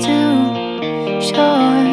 too short.